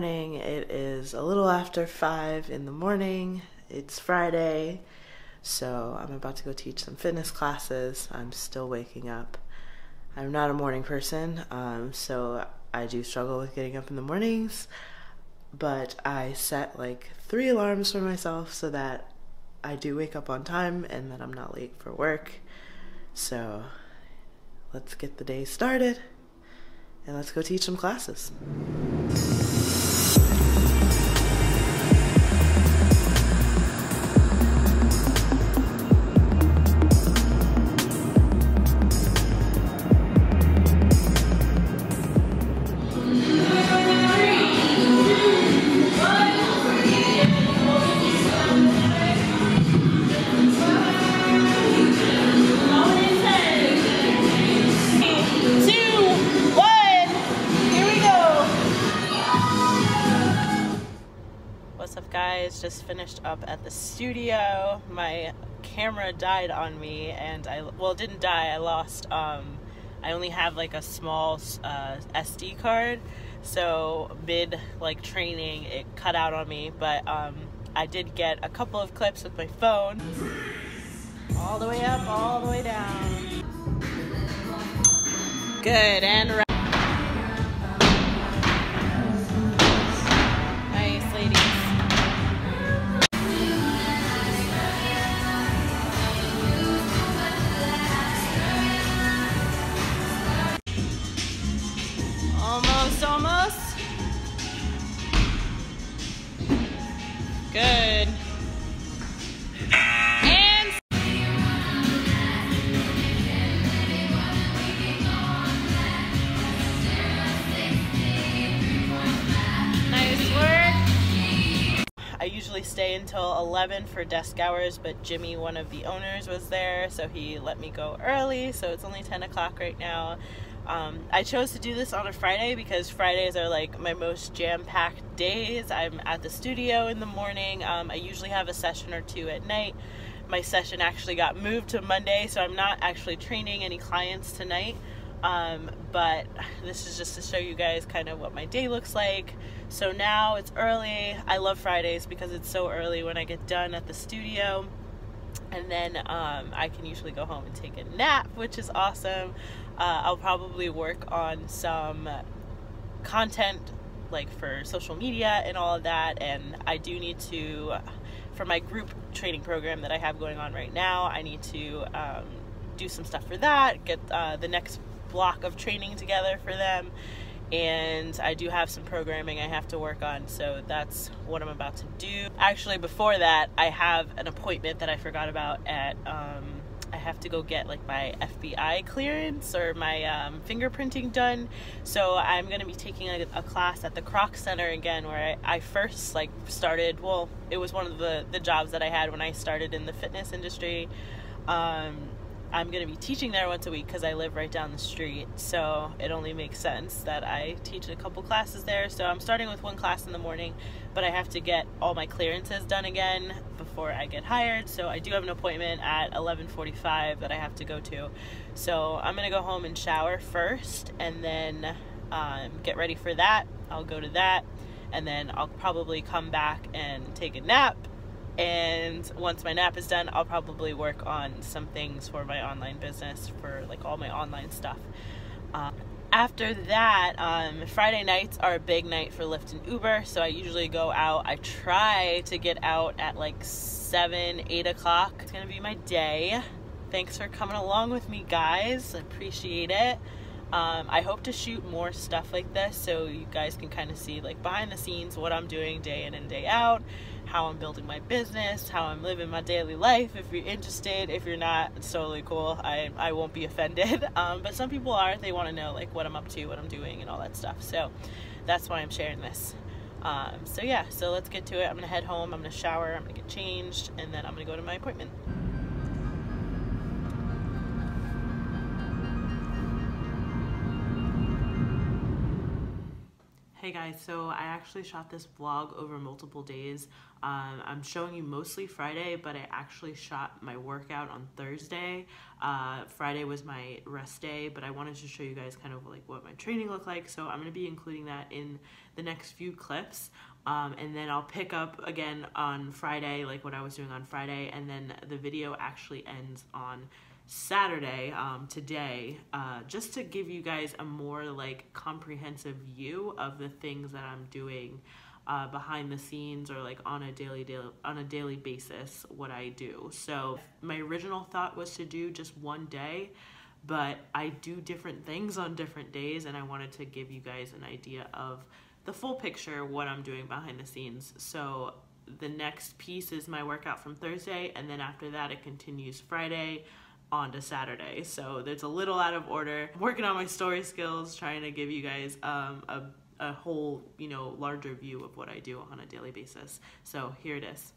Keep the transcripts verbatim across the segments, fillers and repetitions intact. morning. It is a little after five in the morning. It's Friday, so I'm about to go teach some fitness classes. I'm still waking up. I'm not a morning person, um, so I do struggle with getting up in the mornings, but I set like three alarms for myself so that I do wake up on time and that I'm not late for work. So let's get the day started and let's go teach some classes. Guys, just finished up at the studio. My camera died on me, and I well, it didn't die. I lost. Um, I only have like a small uh, S D card, so mid like training, it cut out on me. But um, I did get a couple of clips with my phone. All the way up, all the way down. Good and right. Good. And nice work. I usually stay until eleven for desk hours, but Jimmy, one of the owners, was there, so he let me go early, so it's only ten o'clock right now. Um, I chose to do this on a Friday because Fridays are like my most jam-packed days. I'm at the studio in the morning. Um, I usually have a session or two at night. My session actually got moved to Monday, so I'm not actually training any clients tonight. Um, but this is just to show you guys kind of what my day looks like. So now it's early. I love Fridays because it's so early when I get done at the studio. And then um, I can usually go home and take a nap, which is awesome. Uh, I'll probably work on some content like for social media and all of that, and I do need to, for my group training program that I have going on right now, I need to um, do some stuff for that, get uh, the next block of training together for them, and I do have some programming I have to work on, so that's what I'm about to do. Actually, before that, I have an appointment that I forgot about at, um, I have to go get like my F B I clearance or my um, fingerprinting done, so I'm going to be taking a, a class at the Kroc Center again, where I, I first like started, well, it was one of the, the jobs that I had when I started in the fitness industry. Um, I'm going to be teaching there once a week because I live right down the street, so it only makes sense that I teach a couple classes there. So I'm starting with one class in the morning, but I have to get all my clearances done again before I get hired, so I do have an appointment at eleven forty-five that I have to go to. So I'm going to go home and shower first, and then um, get ready for that. I'll go to that, and then I'll probably come back and take a nap. And once my nap is done, I'll probably work on some things for my online business, for like all my online stuff. Uh, after that, um, Friday nights are a big night for Lyft and Uber, so I usually go out. I try to get out at like seven, eight o'clock. It's gonna be my day. Thanks for coming along with me, guys. I appreciate it. Um, I hope to shoot more stuff like this so you guys can kind of see like behind the scenes what I'm doing day in and day out, how I'm building my business, how I'm living my daily life. If you're interested, if you're not, it's totally cool. I, I won't be offended, um, but some people are. They want to know like what I'm up to, what I'm doing and all that stuff. So that's why I'm sharing this. Um, so yeah, so let's get to it. I'm going to head home, I'm going to shower, I'm going to get changed, and then I'm going to go to my appointment. Hey guys, so I actually shot this vlog over multiple days. Um, I'm showing you mostly Friday, but I actually shot my workout on Thursday. Uh, Friday was my rest day, but I wanted to show you guys kind of like what my training looked like. So I'm gonna be including that in the next few clips. Um, and then I'll pick up again on Friday, like what I was doing on Friday. And then the video actually ends on Saturday, um, today, uh, just to give you guys a more like comprehensive view of the things that I'm doing uh, behind the scenes, or like on a daily, daily on a daily basis, what I do. So my original thought was to do just one day, but I do different things on different days, and I wanted to give you guys an idea of the full picture, what I'm doing behind the scenes. So the next piece is my workout from Thursday, and then after that it continues Friday on to Saturday. So there's a little out of order. I'm working on my story skills, trying to give you guys um, a, a whole, you know, larger view of what I do on a daily basis. So here it is.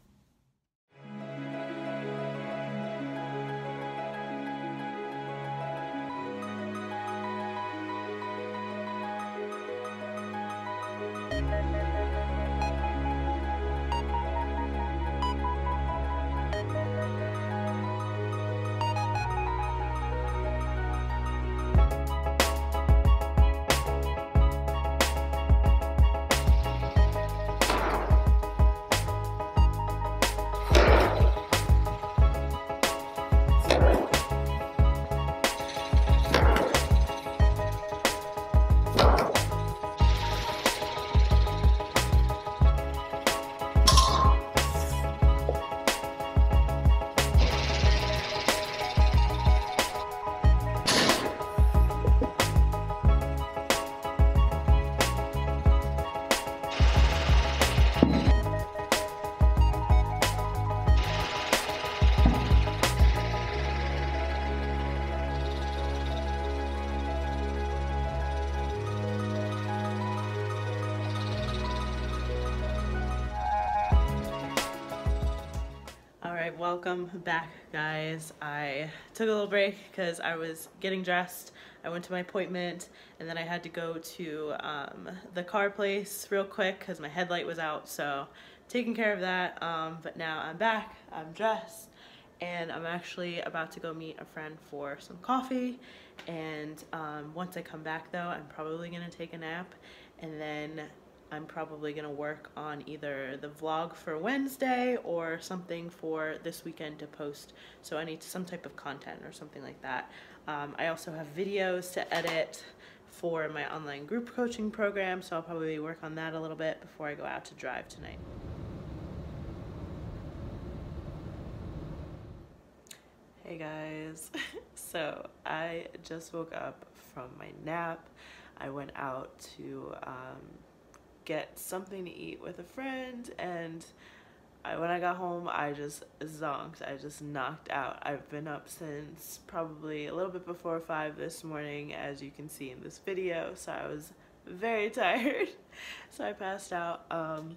Welcome back, guys. I took a little break because I was getting dressed. I went to my appointment, and then I had to go to um, the car place real quick because my headlight was out, so taking care of that. Um, but now I'm back, I'm dressed, and I'm actually about to go meet a friend for some coffee. And um, once I come back though, I'm probably gonna take a nap, and then I'm probably gonna work on either the vlog for Wednesday or something for this weekend to post. So I need some type of content or something like that. Um, I also have videos to edit for my online group coaching program, so I'll probably work on that a little bit before I go out to drive tonight. Hey guys, so I just woke up from my nap. I went out to um, get something to eat with a friend, and I, when I got home, I just zonked. I just knocked out. I've been up since probably a little bit before five this morning, as you can see in this video, so I was very tired. So I passed out, um,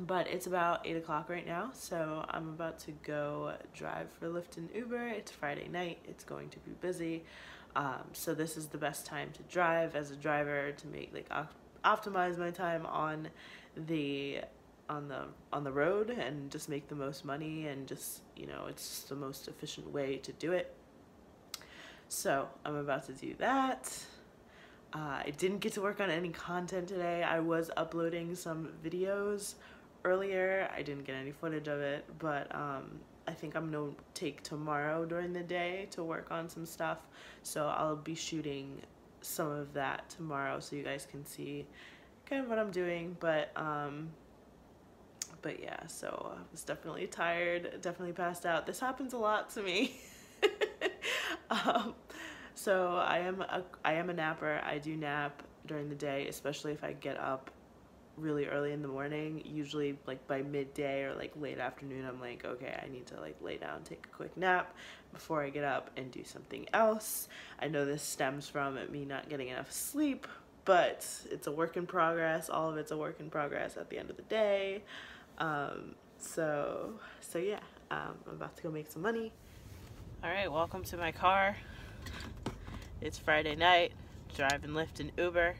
but it's about eight o'clock right now, so I'm about to go drive for Lyft and Uber. It's Friday night, it's going to be busy, um, so this is the best time to drive as a driver, to make like optimize my time on the on the on the road and just make the most money, and just, you know, it's the most efficient way to do it. So I'm about to do that. uh, I didn't get to work on any content today. I was uploading some videos earlier. I didn't get any footage of it, but um, I think I'm gonna take tomorrow during the day to work on some stuff, so I'll be shooting some of that tomorrow, so you guys can see kind of what I'm doing. But um but yeah, so I was definitely tired, definitely passed out. This happens a lot to me. um so I am a I am a napper. I do nap during the day, especially if I get up really early in the morning. Usually like by midday or like late afternoon, I'm like, okay, I need to like lay down, take a quick nap before I get up and do something else. I know this stems from me not getting enough sleep, but it's a work in progress. All of it's a work in progress at the end of the day. Um, so, so yeah, um, I'm about to go make some money. All right, welcome to my car. It's Friday night, driving Lyft and Uber.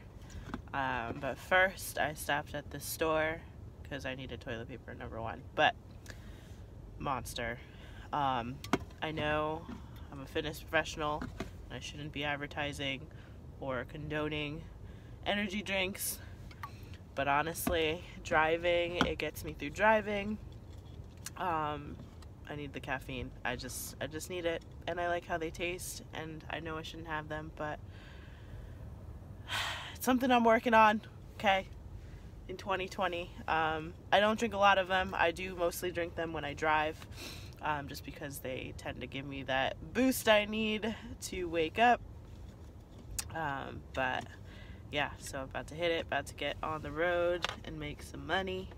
Um, but first I stopped at the store because I needed toilet paper, number one. But Monster. Um, I know I'm a fitness professional and I shouldn't be advertising or condoning energy drinks, but honestly, driving, it gets me through driving. Um, I need the caffeine. I just, I just need it, and I like how they taste, and I know I shouldn't have them, but it's something I'm working on, okay, in twenty twenty. Um, I don't drink a lot of them. I do mostly drink them when I drive, um, just because they tend to give me that boost I need to wake up. Um, but yeah, so about to hit it, about to get on the road and make some money.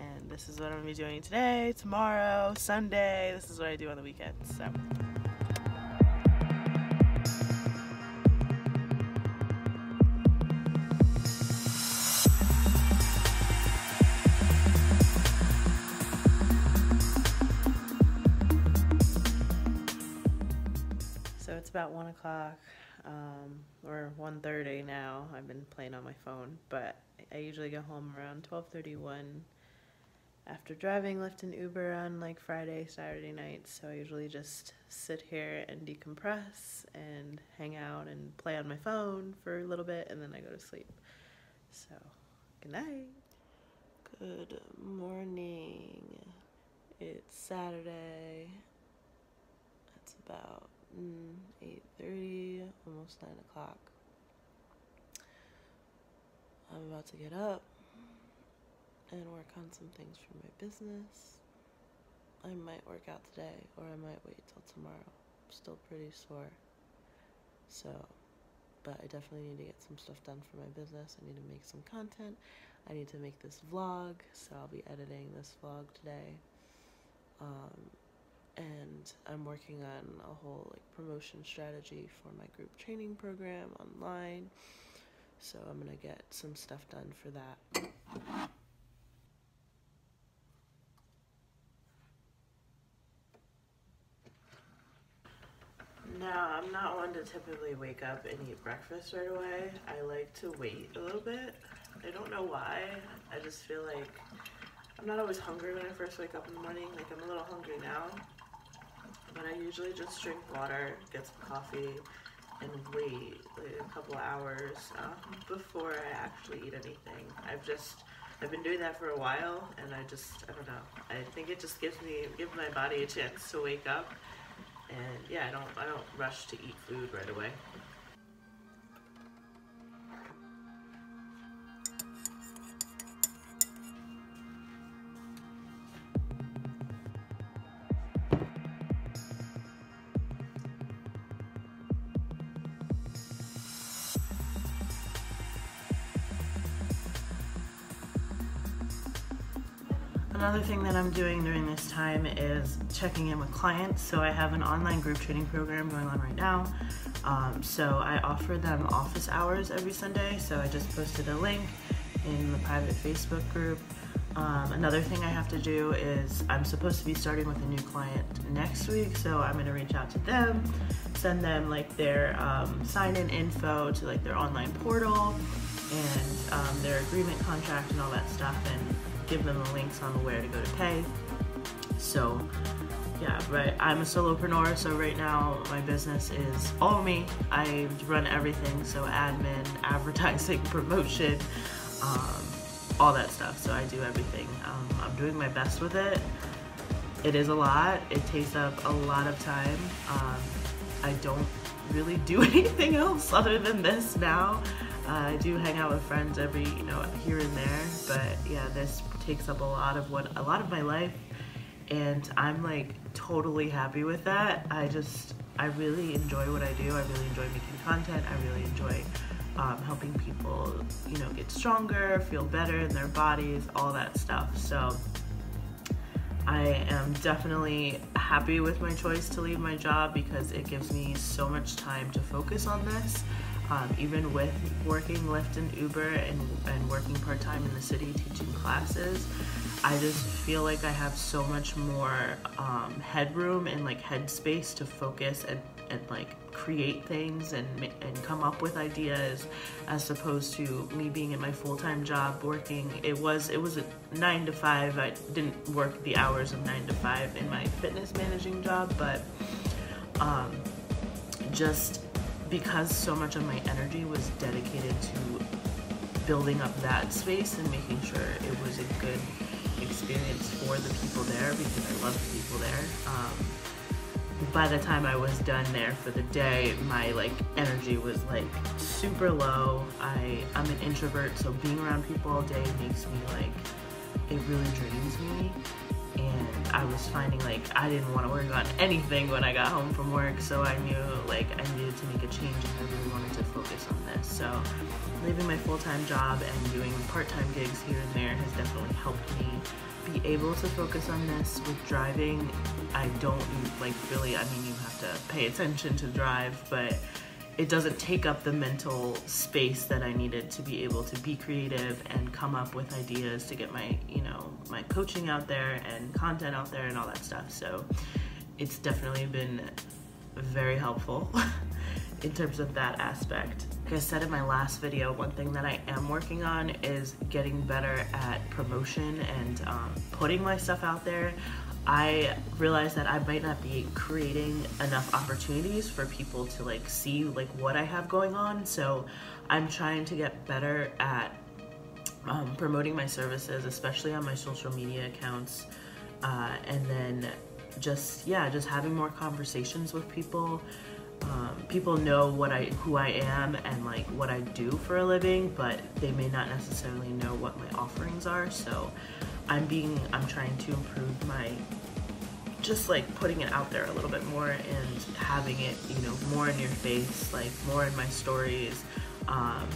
And this is what I'm gonna be doing today, tomorrow, Sunday. This is what I do on the weekends, so. So it's about one o'clock. Um, or one thirty now. I've been playing on my phone, but I usually go home around twelve thirty-one after driving Lyft and Uber on like Friday, Saturday nights, so I usually just sit here and decompress and hang out and play on my phone for a little bit, and then I go to sleep. So, good night. Good morning. It's Saturday. It's about eight thirty, almost nine o'clock. I'm about to get up and work on some things for my business. I might work out today, or I might wait till tomorrow. I'm still pretty sore, so, but I definitely need to get some stuff done for my business. I need to make some content. I need to make this vlog, so I'll be editing this vlog today. Um, And I'm working on a whole like promotion strategy for my group training program online. So I'm gonna get some stuff done for that. Now, I'm not one to typically wake up and eat breakfast right away. I like to wait a little bit. I don't know why. I just feel like I'm not always hungry when I first wake up in the morning. Like, I'm a little hungry now, but I usually just drink water, get some coffee, and wait like a couple hours um, before I actually eat anything. I've just, I've been doing that for a while, and I just, I don't know. I think it just gives me, gives my body a chance to wake up, and yeah, I don't, I don't rush to eat food right away. Another thing that I'm doing during this time is checking in with clients. So I have an online group training program going on right now. Um, so I offer them office hours every Sunday. So I just posted a link in the private Facebook group. Um, another thing I have to do is I'm supposed to be starting with a new client next week. So I'm gonna reach out to them, send them like their um, sign-in info to like their online portal and um, their agreement contract and all that stuff, and give them the links on where to go to pay. So yeah, right, I'm a solopreneur, so right now my business is all me. I run everything, so admin, advertising, promotion, um, all that stuff. So I do everything. Um, I'm doing my best with it. It is a lot. It takes up a lot of time. Um, I don't really do anything else other than this now. Uh, I do hang out with friends every, you know, here and there, but yeah, this takes up a lot of what, a lot of my life, and I'm like totally happy with that. I just, I really enjoy what I do. I really enjoy making content. I really enjoy um, helping people, you know, get stronger, feel better in their bodies, all that stuff. So I am definitely happy with my choice to leave my job because it gives me so much time to focus on this. Um, even with working Lyft and Uber and, and working part-time in the city teaching classes, I just feel like I have so much more um, headroom and like headspace to focus and, and like create things and, and come up with ideas, as opposed to me being in my full-time job working. It was, it was a nine to five. I didn't work the hours of nine to five in my fitness managing job, but um, just because so much of my energy was dedicated to building up that space and making sure it was a good experience for the people there, because I love the people there. Um, by the time I was done there for the day, my like energy was like super low. I, I'm an introvert, so being around people all day makes me like, it really drains me. And I was finding like I didn't want to work on anything when I got home from work, so I knew like I needed to make a change if I really wanted to focus on this. So leaving my full-time job and doing part-time gigs here and there has definitely helped me be able to focus on this. With driving, I don't like really, I mean, you have to pay attention to drive, but it doesn't take up the mental space that I needed to be able to be creative and come up with ideas to get my, you know, my coaching out there and content out there and all that stuff. So it's definitely been very helpful in terms of that aspect. Like I said in my last video, one thing that I am working on is getting better at promotion and um, putting my stuff out there. I realized that I might not be creating enough opportunities for people to like see like what I have going on, so I'm trying to get better at um, promoting my services, especially on my social media accounts, uh, and then just yeah just having more conversations with people. Um, people know what I who I am and like what I do for a living, but they may not necessarily know what my offerings are. So I'm being I'm trying to improve my just like putting it out there a little bit more and having it, you know, more in your face, like more in my stories, um,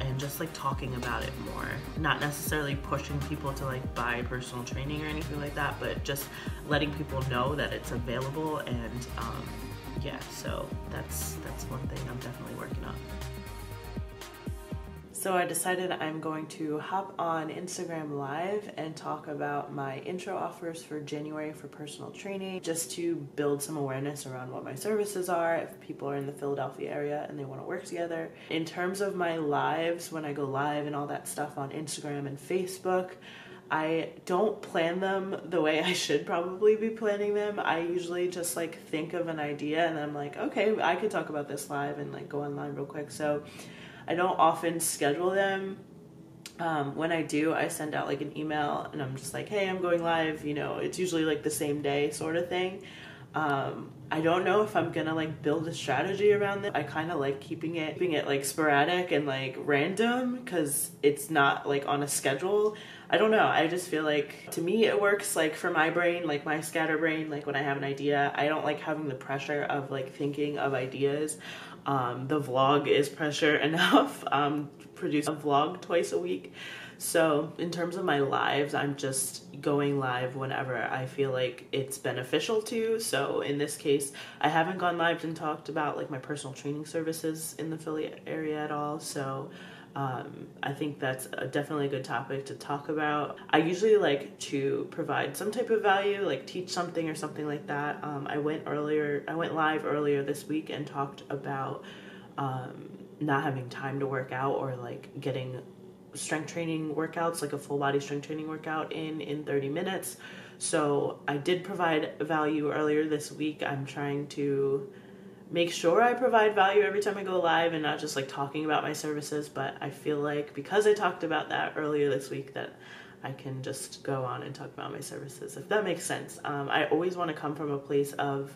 and just like talking about it more. Not necessarily pushing people to like buy personal training or anything like that, but just letting people know that it's available. And um, yeah, so that's that's one thing I'm definitely working on. So I decided I'm going to hop on Instagram Live and talk about my intro offers for January for personal training, just to build some awareness around what my services are if people are in the Philadelphia area and they want to work together. In terms of my lives, when I go live and all that stuff on Instagram and Facebook, I don't plan them the way I should probably be planning them. I usually just like think of an idea and then I'm like, okay, I could talk about this live and like go online real quick. So I don't often schedule them. Um, when I do, I send out like an email and I'm just like, hey, I'm going live, you know, it's usually like the same day sort of thing. Um, I don't know if I'm gonna like build a strategy around this. I kind of like keeping it, keeping it like sporadic and like random, because it's not like on a schedule. I don't know, I just feel like, to me it works like for my brain, like my scatterbrain, like when I have an idea. I don't like having the pressure of like thinking of ideas. Um, the vlog is pressure enough. um, produce a vlog twice a week. So in terms of my lives, I'm just going live whenever I feel like it's beneficial to. So in this case, I haven't gone live and talked about like my personal training services in the Philly area at all. So um, I think that's a definitely a good topic to talk about. I usually like to provide some type of value, like teach something or something like that. Um, I went earlier, I went live earlier this week and talked about um, not having time to work out, or like getting strength training workouts, like a full body strength training workout in in thirty minutes. So I did provide value earlier this week. I'm trying to make sure I provide value every time I go live and not just like talking about my services, but I feel like because I talked about that earlier this week, that I can just go on and talk about my services, if that makes sense. Um, I always want to come from a place of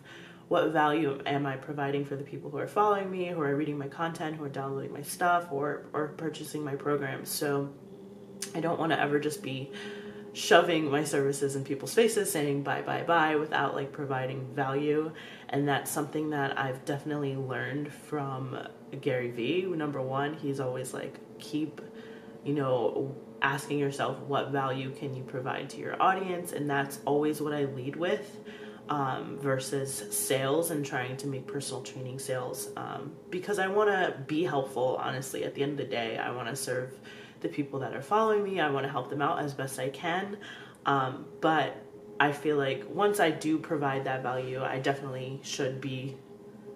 what value am I providing for the people who are following me, who are reading my content, who are downloading my stuff, or, or purchasing my programs. So I don't want to ever just be shoving my services in people's faces, saying buy, buy, buy, without like providing value. And that's something that I've definitely learned from Gary Vee. Number one, he's always like, keep, you know, asking yourself what value can you provide to your audience, and that's always what I lead with. um, versus sales and trying to make personal training sales, um, because I want to be helpful, honestly. At the end of the day, I want to serve the people that are following me. I want to help them out as best I can. Um, but I feel like once I do provide that value, I definitely should be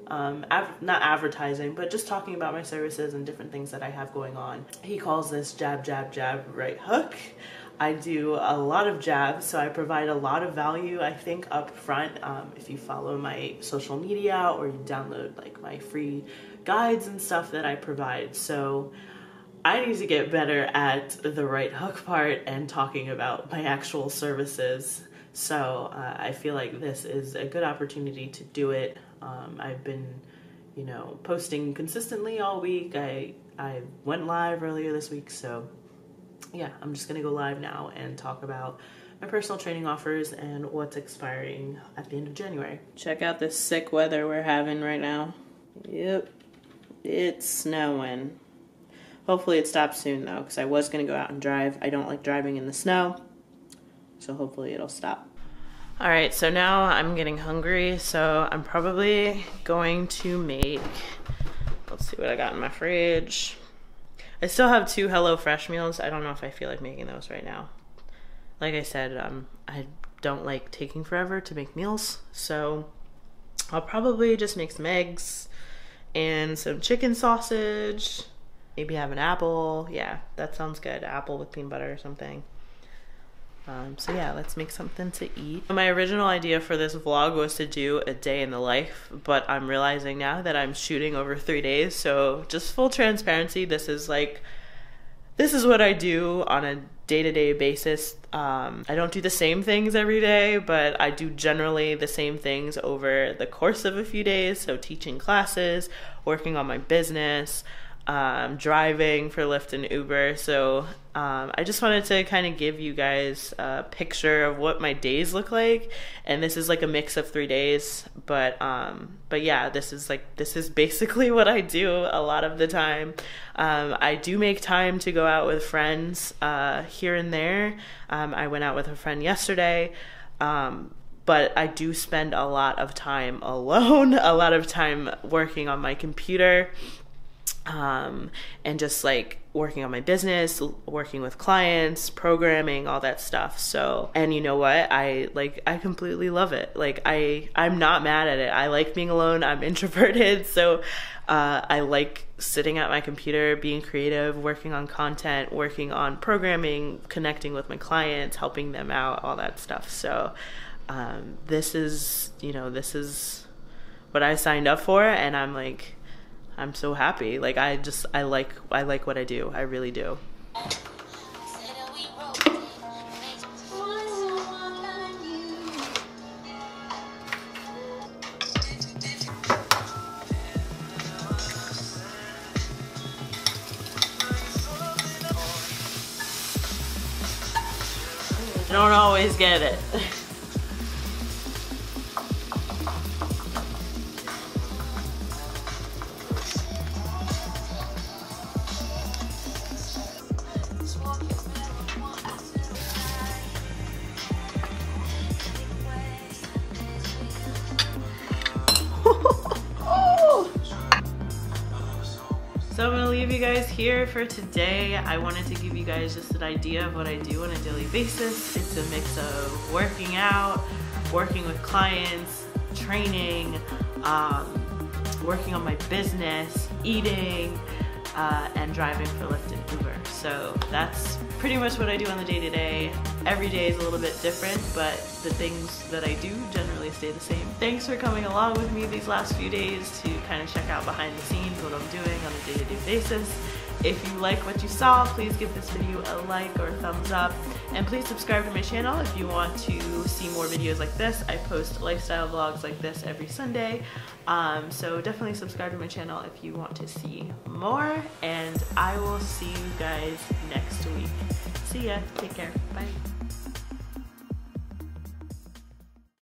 Um, av not advertising, but just talking about my services and different things that I have going on. He calls this jab, jab, jab, right hook. I do a lot of jabs, so I provide a lot of value, I think, up front. Um, if you follow my social media or you download like my free guides and stuff that I provide. So I need to get better at the right hook part and talking about my actual services. So uh, I feel like this is a good opportunity to do it. Um, I've been, you know, posting consistently all week. I, I went live earlier this week, so yeah, I'm just gonna go live now and talk about my personal training offers and what's expiring at the end of January. Check out this sick weather we're having right now. Yep, it's snowing. Hopefully it stops soon though, because I was gonna go out and drive. I don't like driving in the snow, so hopefully it'll stop. All right, so now I'm getting hungry, so I'm probably going to make, let's see what I got in my fridge. I still have two HelloFresh meals. I don't know if I feel like making those right now. Like I said, um, I don't like taking forever to make meals, so I'll probably just make some eggs and some chicken sausage, maybe have an apple. Yeah, that sounds good, apple with peanut butter or something. Um, so yeah, let's make something to eat. My original idea for this vlog was to do a day in the life, but I'm realizing now that I'm shooting over three days. So just full transparency, this is like, this is what I do on a day-to-day basis. Um, I don't do the same things every day, but I do generally the same things over the course of a few days. So teaching classes, working on my business, Um, driving for Lyft and Uber. So um, I just wanted to kind of give you guys a picture of what my days look like, and this is like a mix of three days. But um, but yeah, this is like this is basically what I do a lot of the time. Um, I do make time to go out with friends uh, here and there. Um, I went out with a friend yesterday. Um, But I do spend a lot of time alone, a lot of time working on my computer. Um, and just like working on my business, working with clients, programming, all that stuff. So, and you know what? I like, I completely love it. Like I, I'm not mad at it. I like being alone. I'm introverted. So, uh, I like sitting at my computer, being creative, working on content, working on programming, connecting with my clients, helping them out, all that stuff. So, um, this is, you know, this is what I signed up for, and I'm like, I'm so happy. Like I just, I like, I like what I do. I really do. I don't always get it. So I'm gonna leave you guys here for today. I wanted to give you guys just an idea of what I do on a daily basis. It's a mix of working out, working with clients, training, um, working on my business, eating, uh, and driving for Lyft and Uber. So that's pretty much what I do on the day-to-day. Every day is a little bit different, but the things that I do generally stay the same. Thanks for coming along with me these last few days to kind of check out behind the scenes what I'm doing on a day-to-day basis. If you like what you saw, please give this video a like or a thumbs up, and please subscribe to my channel if you want to see more videos like this. I post lifestyle vlogs like this every Sunday, um, so definitely subscribe to my channel if you want to see more, and I will see you guys next week. See ya, take care, bye.